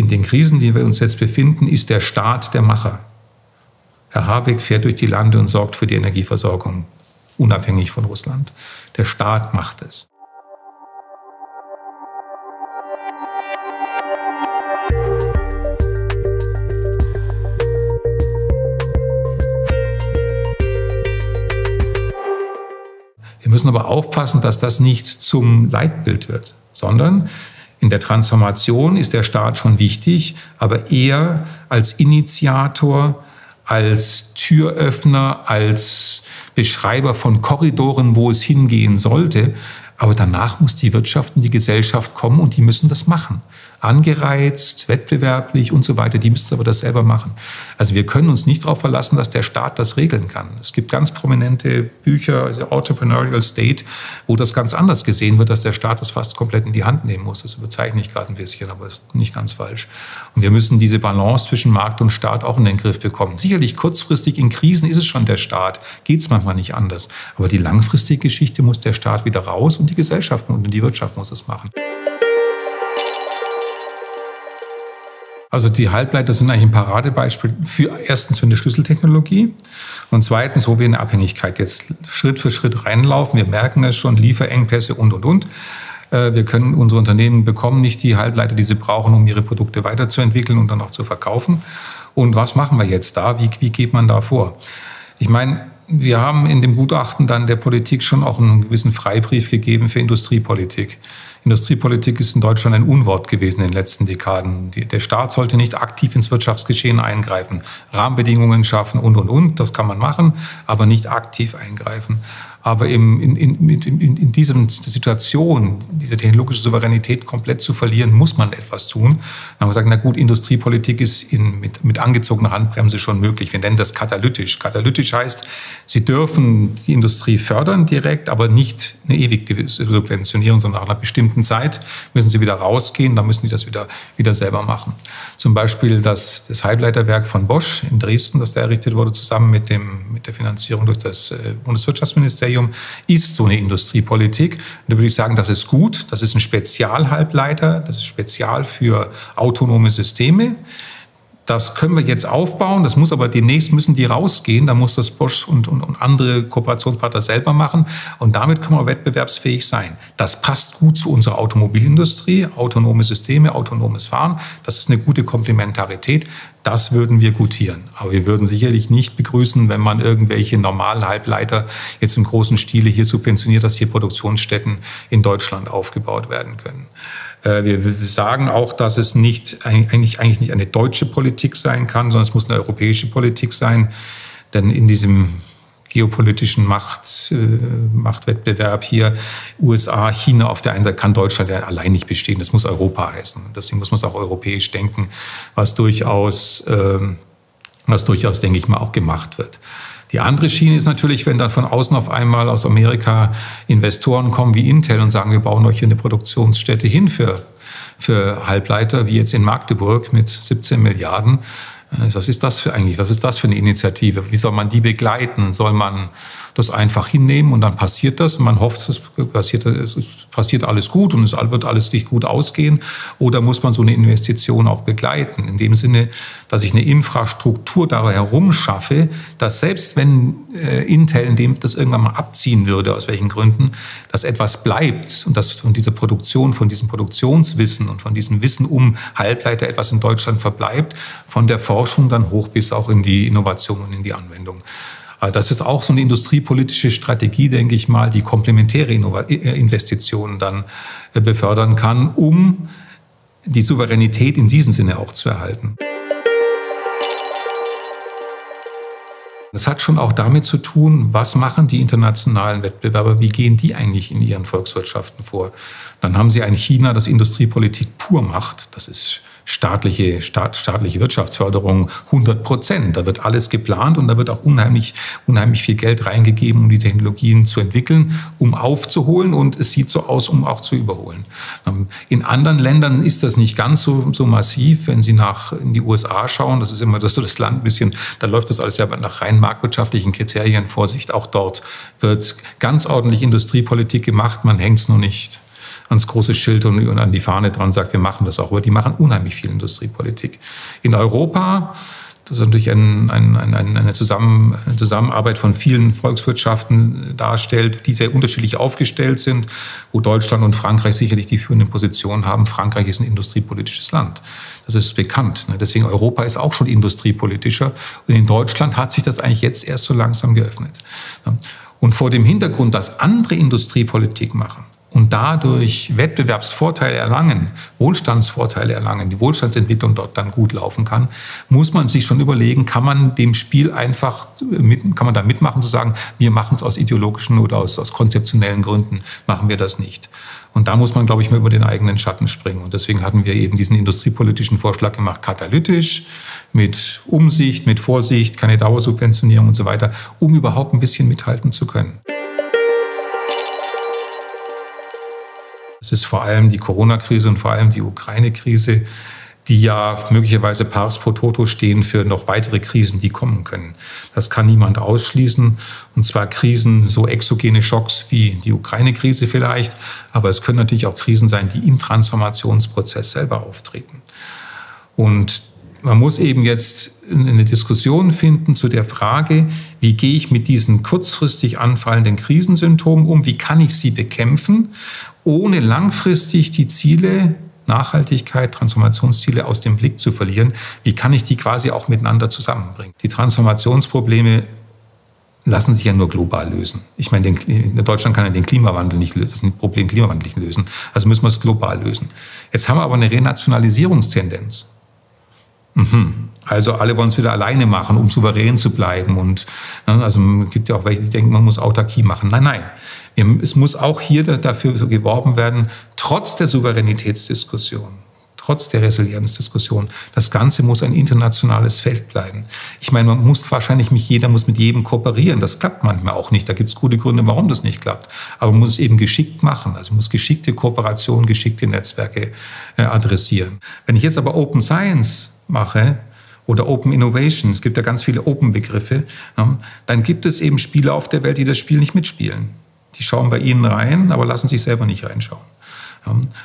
in den Krisen, in denen wir uns jetzt befinden, ist der Staat der Macher. Herr Habeck fährt durch die Lande und sorgt für die Energieversorgung, unabhängig von Russland. Der Staat macht es. Wir müssen aber aufpassen, dass das nicht zum Leitbild wird, sondern in der Transformation ist der Staat schon wichtig, aber eher als Initiator, als Türöffner, als Beschreiber von Korridoren, wo es hingehen sollte. Aber danach muss die Wirtschaft und die Gesellschaft kommen und die müssen das machen. Angereizt, wettbewerblich und so weiter, die müssen aber das selber machen. Also wir können uns nicht darauf verlassen, dass der Staat das regeln kann. Es gibt ganz prominente Bücher, also Entrepreneurial State, wo das ganz anders gesehen wird, dass der Staat das fast komplett in die Hand nehmen muss. Das überzeichne ich gerade ein bisschen, aber ist nicht ganz falsch. Und wir müssen diese Balance zwischen Markt und Staat auch in den Griff bekommen. Sicherlich kurzfristig in Krisen ist es schon der Staat, geht es manchmal nicht anders. Aber die langfristige Geschichte muss der Staat wieder raus und die Gesellschaften und die Wirtschaft muss es machen. Also die Halbleiter sind eigentlich ein Paradebeispiel für erstens für eine Schlüsseltechnologie und zweitens, wo wir in Abhängigkeit jetzt Schritt für Schritt reinlaufen. Wir merken es schon, Lieferengpässe und. Wir können, unsere Unternehmen bekommen nicht die Halbleiter, die sie brauchen, um ihre Produkte weiterzuentwickeln und dann auch zu verkaufen. Und was machen wir jetzt da? Wie geht man da vor? Ich meine, wir haben in dem Gutachten dann der Politik schon auch einen gewissen Freibrief gegeben für Industriepolitik. Industriepolitik ist in Deutschland ein Unwort gewesen in den letzten Dekaden. Der Staat sollte nicht aktiv ins Wirtschaftsgeschehen eingreifen, Rahmenbedingungen schaffen und. Das kann man machen, aber nicht aktiv eingreifen. Aber in dieser Situation, diese technologische Souveränität komplett zu verlieren, muss man etwas tun. Dann haben wir gesagt, na gut, Industriepolitik ist mit angezogener Handbremse schon möglich. Wir nennen das katalytisch. Katalytisch heißt, Sie dürfen die Industrie fördern direkt, aber nicht eine ewige Subventionierung, sondern nach einer bestimmten Zeit müssen Sie wieder rausgehen, dann müssen die das wieder selber machen. Zum Beispiel das Halbleiterwerk von Bosch in Dresden, das da errichtet wurde, zusammen mit der Finanzierung durch das Bundeswirtschaftsministerium, ist so eine Industriepolitik. Und da würde ich sagen, das ist gut. Das ist ein Spezialhalbleiter. Das ist spezial für autonome Systeme. Das können wir jetzt aufbauen. Das muss aber demnächst müssen die rausgehen. Da muss das Bosch und andere Kooperationspartner selber machen. Und damit können wir wettbewerbsfähig sein. Das passt gut zu unserer Automobilindustrie. Autonome Systeme, autonomes Fahren. Das ist eine gute Komplementarität. Das würden wir gutieren. Aber wir würden sicherlich nicht begrüßen, wenn man irgendwelche normalen Halbleiter jetzt im großen Stile hier subventioniert, dass hier Produktionsstätten in Deutschland aufgebaut werden können. Wir sagen auch, dass es eigentlich nicht eine deutsche Politik sein kann, sondern es muss eine europäische Politik sein. Denn in diesem geopolitischen Machtwettbewerb hier, USA, China auf der einen Seite, kann Deutschland ja allein nicht bestehen. Das muss Europa heißen. Deswegen muss man es auch europäisch denken, was durchaus, denke ich mal, auch gemacht wird. Die andere Schiene ist natürlich, wenn dann von außen auf einmal aus Amerika Investoren kommen wie Intel und sagen, wir bauen euch hier eine Produktionsstätte hin für Halbleiter, wie jetzt in Magdeburg mit 17 Milliarden. Was ist das für eigentlich? Was ist das für eine Initiative? Wie soll man die begleiten? Soll man das einfach hinnehmen und dann passiert das? Und man hofft, es passiert alles gut und es wird alles nicht gut ausgehen. Oder muss man so eine Investition auch begleiten? In dem Sinne, dass ich eine Infrastruktur darum herum schaffe, dass selbst wenn Intel das irgendwann mal abziehen würde, aus welchen Gründen, dass etwas bleibt und dass von dieser Produktion, von diesem Produktionswissen und von diesem Wissen um Halbleiter etwas in Deutschland verbleibt, von der Forschung dann hoch bis auch in die Innovation und in die Anwendung. Das ist auch so eine industriepolitische Strategie, denke ich mal, die komplementäre Investitionen dann befördern kann, um die Souveränität in diesem Sinne auch zu erhalten. Das hat schon auch damit zu tun, was machen die internationalen Wettbewerber, wie gehen die eigentlich in ihren Volkswirtschaften vor. Dann haben sie ein China, das Industriepolitik pur macht. Das ist staatliche Wirtschaftsförderung 100%. Da wird alles geplant und da wird auch unheimlich viel Geld reingegeben, um die Technologien zu entwickeln, um aufzuholen und es sieht so aus, um auch zu überholen. In anderen Ländern ist das nicht ganz so massiv. Wenn Sie in die USA schauen, das ist immer das Land ein bisschen, da läuft das alles ja nach rein marktwirtschaftlichen Kriterien. Vorsicht, auch dort wird ganz ordentlich Industriepolitik gemacht, man hängt es nur nicht ans große Schild und an die Fahne dran und sagt, wir machen das auch. Aber die machen unheimlich viel Industriepolitik. In Europa, das ist natürlich eine Zusammenarbeit von vielen Volkswirtschaften darstellt, die sehr unterschiedlich aufgestellt sind, wo Deutschland und Frankreich sicherlich die führenden Positionen haben. Frankreich ist ein industriepolitisches Land. Das ist bekannt. Deswegen Europa ist auch schon industriepolitischer. Und in Deutschland hat sich das eigentlich jetzt erst so langsam geöffnet. Und vor dem Hintergrund, dass andere Industriepolitik machen und dadurch Wettbewerbsvorteile erlangen, Wohlstandsvorteile erlangen, die Wohlstandsentwicklung dort dann gut laufen kann, muss man sich schon überlegen, kann man dem Spiel einfach, kann man da mitmachen, zu sagen, wir machen es aus ideologischen oder aus konzeptionellen Gründen, machen wir das nicht. Und da muss man, glaube ich, mal über den eigenen Schatten springen. Und deswegen hatten wir eben diesen industriepolitischen Vorschlag gemacht, katalytisch, mit Umsicht, mit Vorsicht, keine Dauersubventionierung und so weiter, um überhaupt ein bisschen mithalten zu können. Es ist vor allem die Corona-Krise und vor allem die Ukraine-Krise, die ja möglicherweise pars pro toto stehen für noch weitere Krisen, die kommen können. Das kann niemand ausschließen. Und zwar Krisen, so exogene Schocks wie die Ukraine-Krise vielleicht. Aber es können natürlich auch Krisen sein, die im Transformationsprozess selber auftreten. Und man muss eben jetzt eine Diskussion finden zu der Frage, wie gehe ich mit diesen kurzfristig anfallenden Krisensymptomen um? Wie kann ich sie bekämpfen, ohne langfristig die Ziele, Nachhaltigkeit, Transformationsziele aus dem Blick zu verlieren? Wie kann ich die quasi auch miteinander zusammenbringen? Die Transformationsprobleme lassen sich ja nur global lösen. Ich meine, Deutschland kann ja den Klimawandel nicht lösen, das Problem Klimawandel nicht lösen. Also müssen wir es global lösen. Jetzt haben wir aber eine Renationalisierungstendenz. Also alle wollen es wieder alleine machen, um souverän zu bleiben. Und also es gibt ja auch welche, die denken, man muss Autarkie machen. Nein, nein. Es muss auch hier dafür geworben werden, trotz der Souveränitätsdiskussion, trotz der Resilienzdiskussion, das Ganze muss ein internationales Feld bleiben. Ich meine, man muss wahrscheinlich nicht, jeder muss mit jedem kooperieren. Das klappt manchmal auch nicht. Da gibt es gute Gründe, warum das nicht klappt. Aber man muss es eben geschickt machen. Also man muss geschickte Kooperation, geschickte Netzwerke adressieren. Wenn ich jetzt aber Open Science mache oder Open Innovation, es gibt ja ganz viele Open-Begriffe, dann gibt es eben Spieler auf der Welt, die das Spiel nicht mitspielen. Die schauen bei Ihnen rein, aber lassen sich selber nicht reinschauen.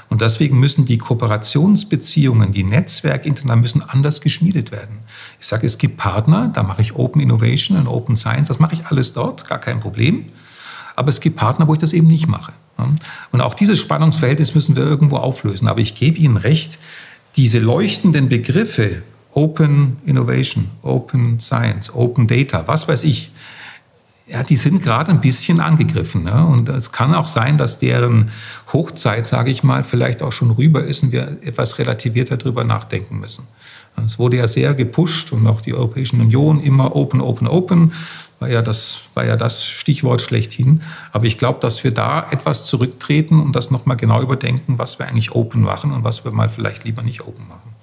Und deswegen müssen die Kooperationsbeziehungen, die Netzwerke international müssen anders geschmiedet werden. Ich sage, es gibt Partner, da mache ich Open Innovation und Open Science, das mache ich alles dort, gar kein Problem. Aber es gibt Partner, wo ich das eben nicht mache. Und auch dieses Spannungsverhältnis müssen wir irgendwo auflösen. Aber ich gebe Ihnen recht, diese leuchtenden Begriffe, Open Innovation, Open Science, Open Data, was weiß ich, ja, die sind gerade ein bisschen angegriffen. Ne? Und es kann auch sein, dass deren Hochzeit, sage ich mal, vielleicht auch schon rüber ist und wir etwas relativierter darüber nachdenken müssen. Es wurde ja sehr gepusht und auch die Europäische Union immer Open, Open, Open. War ja das Stichwort schlechthin. Aber ich glaube, dass wir da etwas zurücktreten und das nochmal genau überdenken, was wir eigentlich Open machen und was wir mal vielleicht lieber nicht Open machen.